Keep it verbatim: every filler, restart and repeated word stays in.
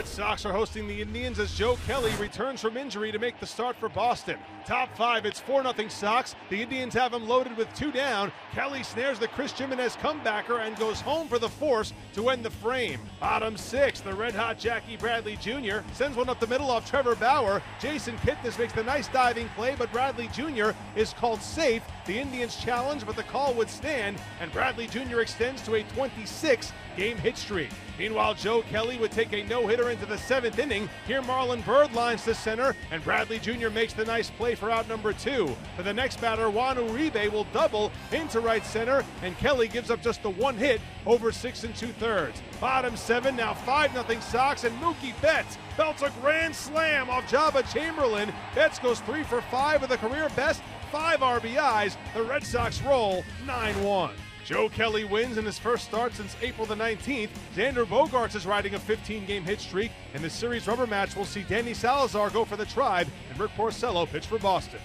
Red Sox are hosting the Indians as Joe Kelly returns from injury to make the start for Boston. Top five, it's four nothing Sox. The Indians have him loaded with two down. Kelly snares the Chris Jimenez comebacker and goes home for the force to end the frame. Bottom six, the red-hot Jackie Bradley Junior sends one up the middle off Trevor Bauer. Jason Kittness makes the nice diving play, but Bradley Junior is called safe. The Indians challenge, but the call would stand, and Bradley Junior extends to a twenty-six game hit streak. Meanwhile, Joe Kelly would take a no-hitter into the seventh inning. Here Marlon Byrd lines to center, and Bradley Junior makes the nice play for out number two. For the next batter, Juan Uribe will double into right center, and Kelly gives up just the one hit over six and two-thirds. Bottom seven, now five nothing Sox, and Mookie Betts belts a grand slam off Jabba Chamberlain. Betts goes three for five with a career best five R B Is. The Red Sox roll nine one. Joe Kelly wins in his first start since April the nineteenth. Xander Bogarts is riding a fifteen game hit streak, and the series rubber match will see Danny Salazar go for the Tribe and Rick Porcello pitch for Boston.